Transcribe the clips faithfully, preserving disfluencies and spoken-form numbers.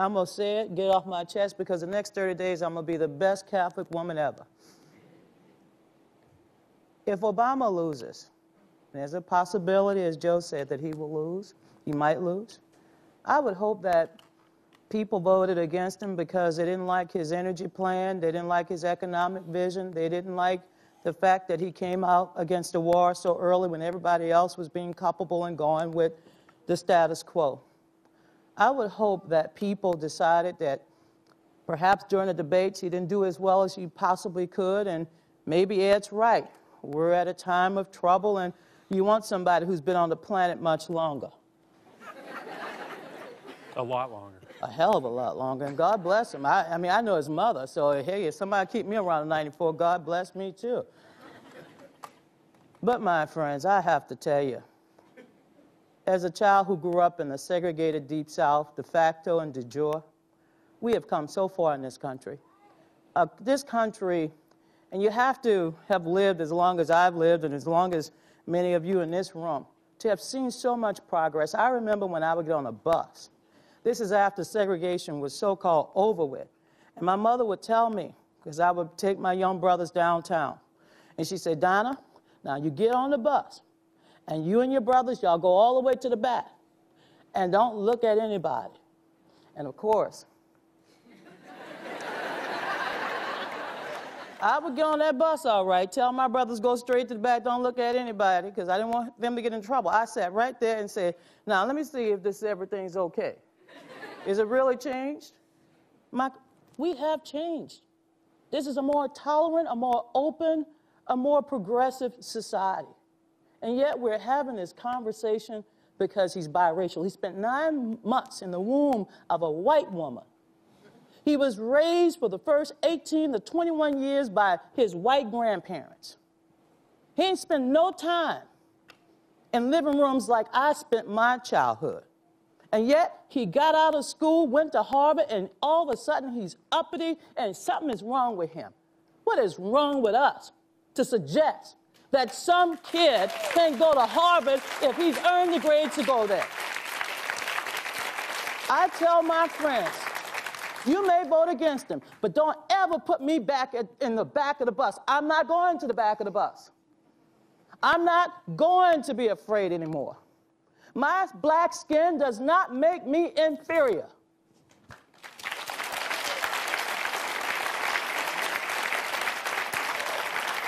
I'm going to say it, get off my chest, because the next thirty days I'm going to be the best Catholic woman ever. If Obama loses, there's a possibility, as Joe said, that he will lose. He might lose. I would hope that people voted against him because they didn't like his energy plan, they didn't like his economic vision, they didn't like the fact that he came out against the war so early when everybody else was being culpable and going with the status quo. I would hope that people decided that perhaps during the debates he didn't do as well as he possibly could, and maybe Ed's right. We're at a time of trouble, and you want somebody who's been on the planet much longer. A lot longer. A hell of a lot longer, and God bless him. I, I mean, I know his mother, so hey, if somebody keep me around at ninety-four, God bless me too. But my friends, I have to tell you, as a child who grew up in the segregated Deep South, de facto and de jure, we have come so far in this country. Uh, this country, and you have to have lived as long as I've lived and as long as many of you in this room, to have seen so much progress. I remember when I would get on a bus. This is after segregation was so-called over with. And my mother would tell me, because I would take my young brothers downtown, and she'd say, Donna, now you get on the bus, and you and your brothers, y'all go all the way to the back, and don't look at anybody. And of course, I would get on that bus all right, tell my brothers go straight to the back, don't look at anybody, because I didn't want them to get in trouble. I sat right there and said, now let me see if this everything's okay. Is it really changed? My, we have changed. This is a more tolerant, a more open, a more progressive society. And yet we're having this conversation because he's biracial. He spent nine months in the womb of a white woman. He was raised for the first eighteen to twenty-one years by his white grandparents. He ain't spent no time in living rooms like I spent my childhood. And yet, he got out of school, went to Harvard, and all of a sudden he's uppity and something is wrong with him. What is wrong with us to suggest that some kid can go to Harvard if he's earned the grades to go there? I tell my friends, you may vote against him, but don't ever put me back at, in the back of the bus. I'm not going to the back of the bus. I'm not going to be afraid anymore. My black skin does not make me inferior.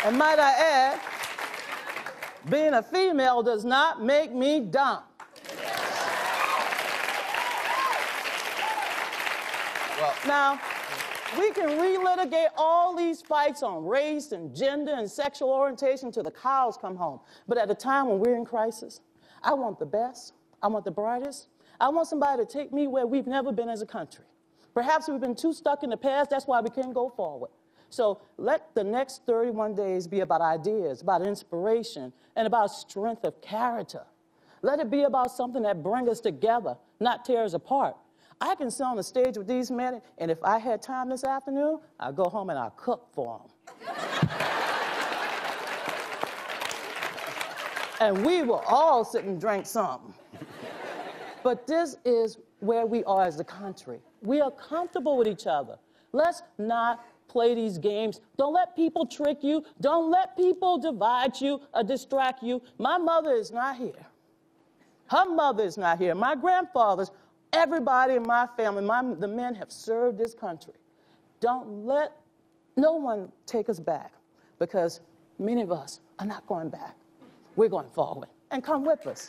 And might I add, being a female does not make me dumb. Well, now, we can relitigate all these fights on race and gender and sexual orientation till the cows come home. But at a time when we're in crisis, I want the best, I want the brightest, I want somebody to take me where we've never been as a country. Perhaps we've been too stuck in the past, that's why we can't go forward. So let the next thirty-one days be about ideas, about inspiration, and about strength of character. Let it be about something that brings us together, not tear us apart. I can sit on the stage with these men, and if I had time this afternoon, I'd go home and I'd cook for them. And we will all sit and drink something. But this is where we are as a country. We are comfortable with each other. Let's not play these games. Don't let people trick you. Don't let people divide you or distract you. My mother is not here. Her mother is not here. My grandfathers, everybody in my family, my, the men have served this country. Don't let no one take us back, because many of us are not going back. We're going forward, and come with us.